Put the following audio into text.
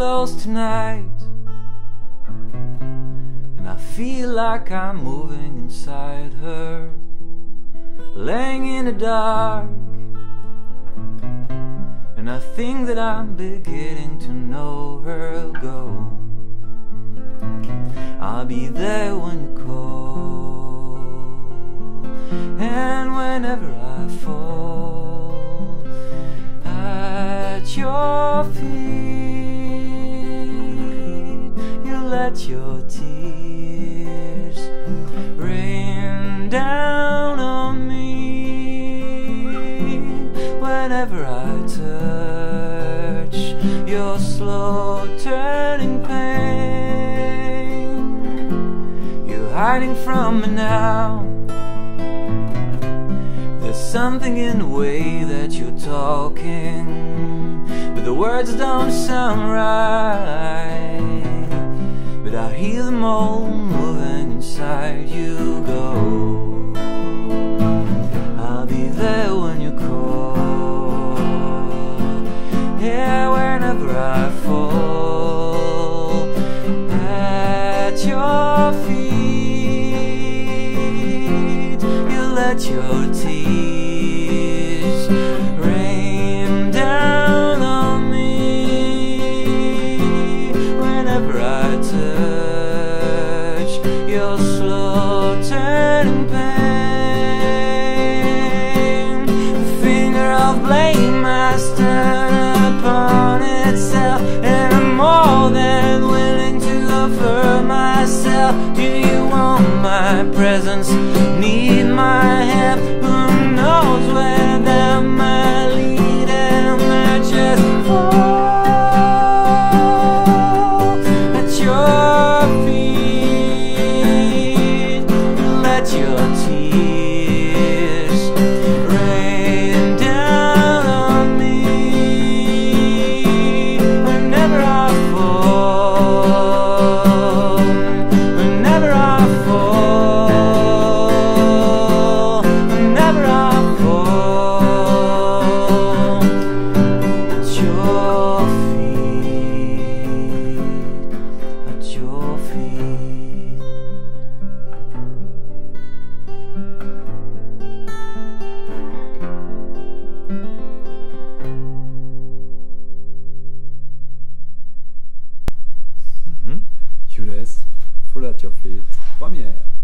Close tonight, and I feel like I'm moving inside her, laying in the dark, and I think that I'm beginning to know her. Go, I'll be there when you call, and whenever I fall at your feet, let your tears rain down on me whenever I touch your slow turning pain. You're hiding from me now. There's something in the way that you're talking, but the words don't sound right. But I hear them all moving inside you. Go, I'll be there when you call, yeah, whenever I fall at your feet. You let your tears rain down on me whenever I turn your slow turning pain. The finger of blame has turned upon itself, and I'm more than willing to offer myself. Do you want my presence? Need my help? Who knows where that might lead, and I just fall at your feet. Your tears rain down on me whenever I fall, whenever I fall, whenever I fall at your feet. Laisse, foule à your feet, première.